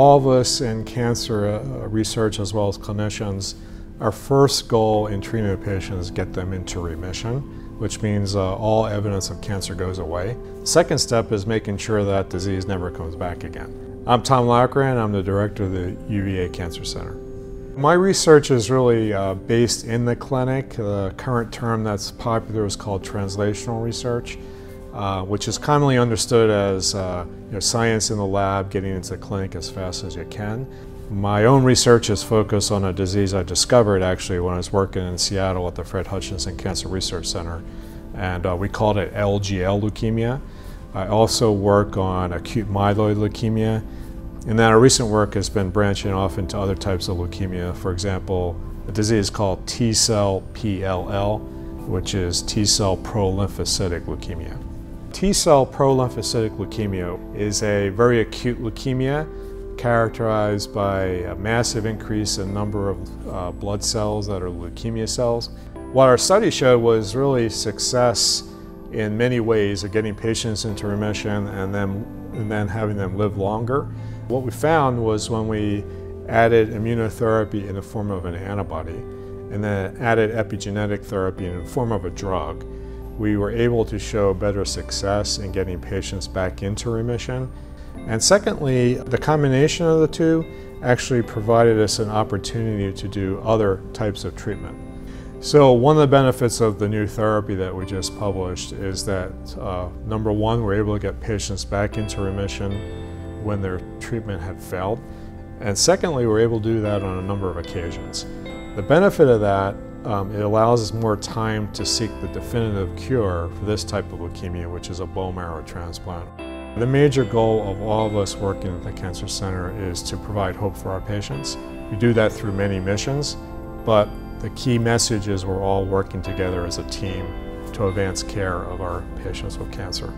all of us in cancer research, as well as clinicians, our first goal in treating a patient is get them into remission, which means all evidence of cancer goes away. Second step is making sure that disease never comes back again. I'm Tom Loughran, I'm the director of the UVA Cancer Center. My research is really based in the clinic. The current term that's popular is called translational research, which is commonly understood as science in the lab, getting into the clinic as fast as you can. My own research is focused on a disease I discovered actually when I was working in Seattle at the Fred Hutchinson Cancer Research Center, and we called it LGL leukemia. I also work on acute myeloid leukemia, and then our recent work has been branching off into other types of leukemia. For example, a disease called T-cell PLL, which is T-cell prolymphocytic leukemia. T-cell prolymphocytic leukemia is a very acute leukemia characterized by a massive increase in number of blood cells that are leukemia cells. What our study showed was really success in many ways of getting patients into remission and then having them live longer. What we found was when we added immunotherapy in the form of an antibody and then added epigenetic therapy in the form of a drug, we were able to show better success in getting patients back into remission. And secondly, the combination of the two actually provided us an opportunity to do other types of treatment. So one of the benefits of the new therapy that we just published is that number one, we're able to get patients back into remission when their treatment had failed. And secondly, we're able to do that on a number of occasions. The benefit of that, it allows us more time to seek the definitive cure for this type of leukemia, which is a bone marrow transplant. The major goal of all of us working at the Cancer Center is to provide hope for our patients. We do that through many missions, but the key message is we're all working together as a team to advance care of our patients with cancer.